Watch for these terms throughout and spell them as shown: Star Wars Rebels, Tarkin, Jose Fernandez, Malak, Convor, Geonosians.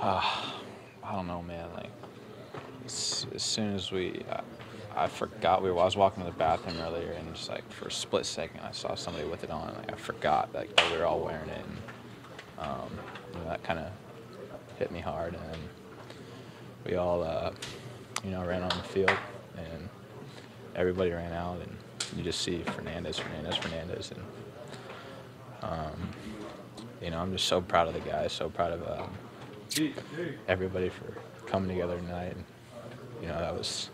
I don't know, man. Like, as soon as I forgot I was walking to the bathroom earlier, and just like for a split second, I saw somebody with it on. Like, I forgot like that we were all wearing it, and you know, that kind of hit me hard. And we all, you know, ran on the field, and everybody ran out, and you just see Fernandez, and you know, I'm just so proud of the guys, so proud of everybody for coming together tonight. And, you know, that was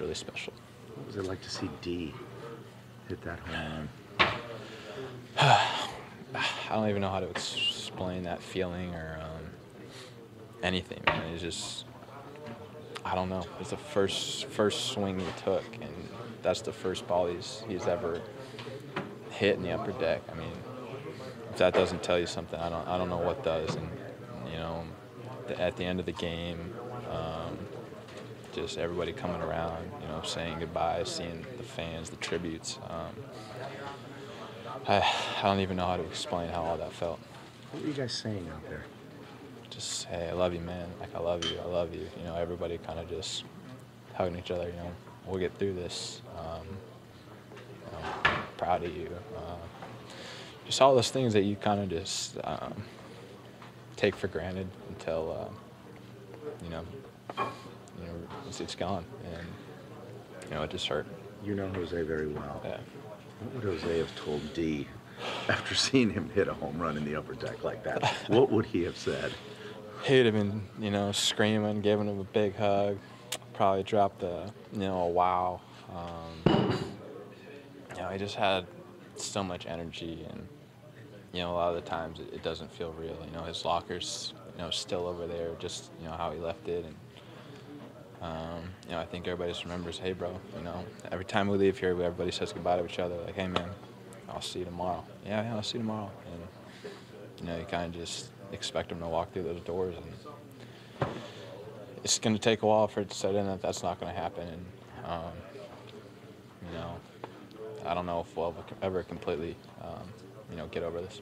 really special. What was it like to see D hit that home run? I don't even know how to explain that feeling or anything, man. It's just, I don't know. It's the first swing he took, and that's the first ball he's ever hit in the upper deck. I mean, if that doesn't tell you something, I don't know what does. And you know, at the end of the game, just everybody coming around, you know, saying goodbye, seeing the fans, the tributes. I don't even know how to explain how all that felt. What were you guys saying out there? Just, hey, I love you, man. Like, I love you, I love you. You know, everybody kind of just hugging each other, you know, we'll get through this. You know, proud of you. Just all those things that you kind of just take for granted until, you know, it's gone. And, you know, it just hurt. You know Jose very well. Yeah. What would Jose have told D after seeing him hit a home run in the upper deck like that? What would he have said? He'd have been, you know, screaming, giving him a big hug, probably dropped a, you know, a wow. You know, he just had so much energy, and, you know, a lot of the times it doesn't feel real. You know, his locker's, you know, still over there, just, you know, how he left it. And, you know, I think everybody just remembers, hey, bro, you know, every time we leave here, everybody says goodbye to each other, like, hey, man, I'll see you tomorrow. Yeah, I'll see you tomorrow. And, you know, you kind of just expect them to walk through those doors. And it's going to take a while for it to set in that that's not going to happen. And, you know, I don't know if we'll ever completely, you know, get over this.